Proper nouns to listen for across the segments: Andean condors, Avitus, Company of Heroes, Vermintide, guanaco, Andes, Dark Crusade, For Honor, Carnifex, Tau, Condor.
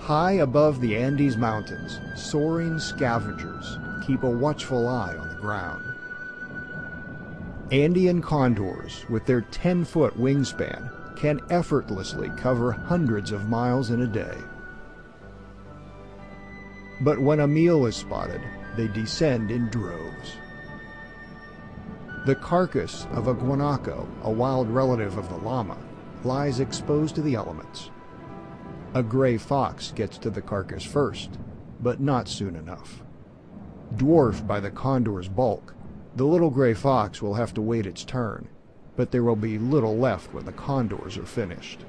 High above the Andes Mountains, soaring scavengers keep a watchful eye on the ground. Andean condors, with their 10-foot wingspan, can effortlessly cover hundreds of miles in a day. But when a meal is spotted, they descend in droves. The carcass of a guanaco, a wild relative of the llama, lies exposed to the elements. A gray fox gets to the carcass first, but not soon enough. Dwarfed by the condor's bulk, the little gray fox will have to wait its turn, but there will be little left when the condors are finished.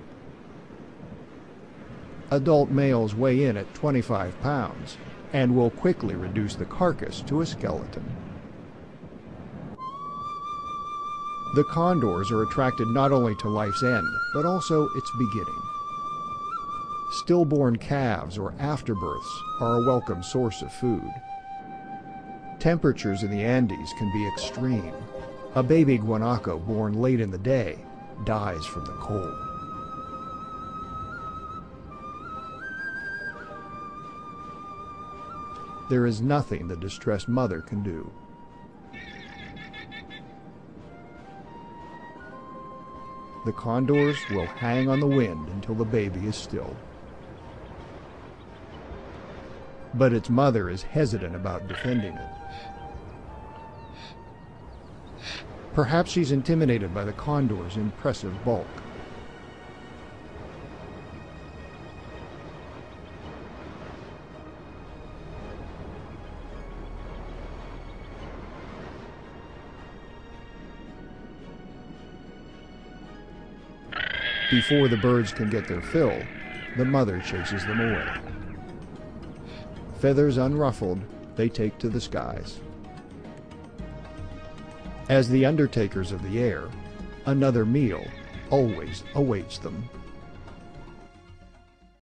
Adult males weigh in at 25 pounds and will quickly reduce the carcass to a skeleton. The condors are attracted not only to life's end, but also its beginning. Stillborn calves or afterbirths are a welcome source of food. Temperatures in the Andes can be extreme. A baby guanaco born late in the day dies from the cold. There is nothing the distressed mother can do. The condors will hang on the wind until the baby is still. But its mother is hesitant about defending it. Perhaps she's intimidated by the condor's impressive bulk. Before the birds can get their fill, the mother chases them away. Feathers unruffled, they take to the skies. As the undertakers of the air, another meal always awaits them.